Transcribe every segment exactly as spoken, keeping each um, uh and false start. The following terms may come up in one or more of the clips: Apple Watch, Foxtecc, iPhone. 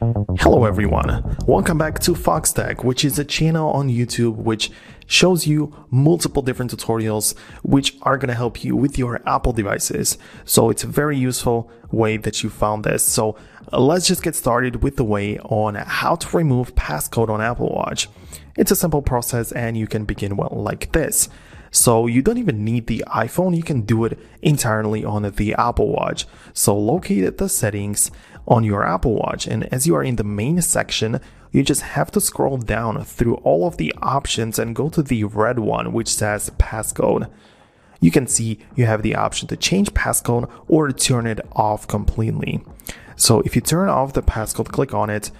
Hello everyone, welcome back to Foxtecc, which is a channel on YouTube which shows you multiple different tutorials which are going to help you with your Apple devices. So it's a very useful way that you found this. So let's just get started with the way on how to remove passcode on Apple Watch. It's a simple process and you can begin well like this. So you don't even need the iPhone, you can do it entirely on the Apple Watch. So locate the settings on your Apple Watch, and as you are in the main section, you just have to scroll down through all of the options and go to the red one which says passcode. You can see you have the option to change passcode or turn it off completely. So if you turn off the passcode, click on it,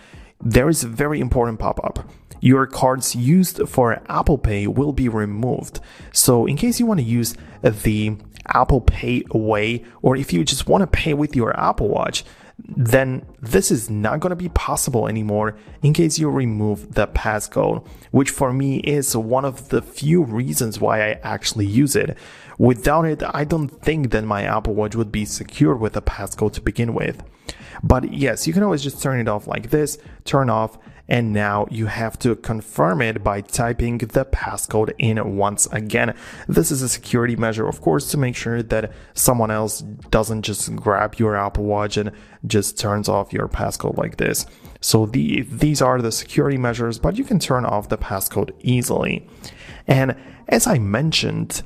there is a very important pop-up. Your cards used for Apple Pay will be removed. So in case you want to use the Apple Pay way, or if you just want to pay with your Apple Watch, then this is not going to be possible anymore in case you remove the passcode, which for me is one of the few reasons why I actually use it. Without it, I don't think that my Apple Watch would be secured with a passcode to begin with. But yes, you can always just turn it off like this, turn off, and now you have to confirm it by typing the passcode in once again. This is a security measure, of course, to make sure that someone else doesn't just grab your Apple Watch and just turns off your passcode like this. So the, these are the security measures, but you can turn off the passcode easily. And as I mentioned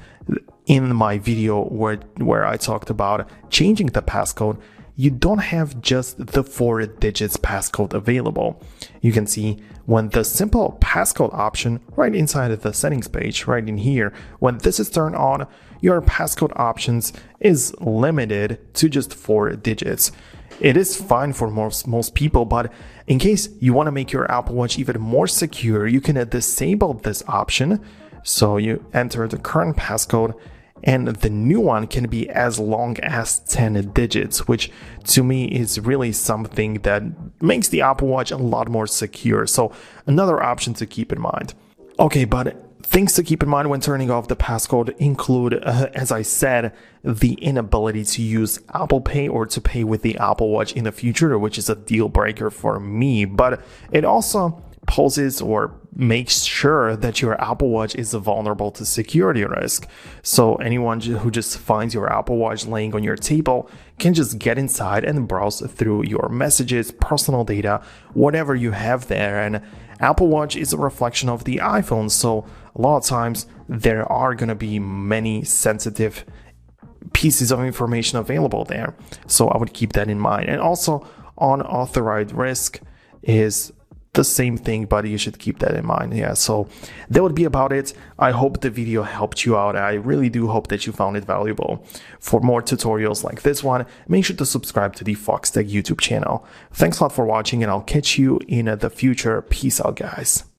in my video where, where I talked about changing the passcode, you don't have just the four digits passcode available. You can see when the simple passcode option right inside of the settings page, right in here, when this is turned on, your passcode options is limited to just four digits. It is fine for most, most people, but in case you want to make your Apple Watch even more secure, you can disable this option. So you enter the current passcode, and the new one can be as long as ten digits, which to me is really something that makes the Apple Watch a lot more secure. So another option to keep in mind. Okay, but things to keep in mind when turning off the passcode include, uh, as I said, the inability to use Apple Pay or to pay with the Apple Watch in the future, which is a deal breaker for me. But it also poses or makes sure that your Apple Watch is vulnerable to security risk. So anyone who just finds your Apple Watch laying on your table can just get inside and browse through your messages, personal data, whatever you have there. And Apple Watch is a reflection of the iPhone, so a lot of times there are going to be many sensitive pieces of information available there. So I would keep that in mind. And also, unauthorized risk is the same thing, but you should keep that in mind. Yeah, so that would be about it. I hope the video helped you out. I really do hope that you found it valuable. For more tutorials like this one, make sure to subscribe to the Foxtecc YouTube channel. Thanks a lot for watching, and I'll catch you in the future. Peace out, guys.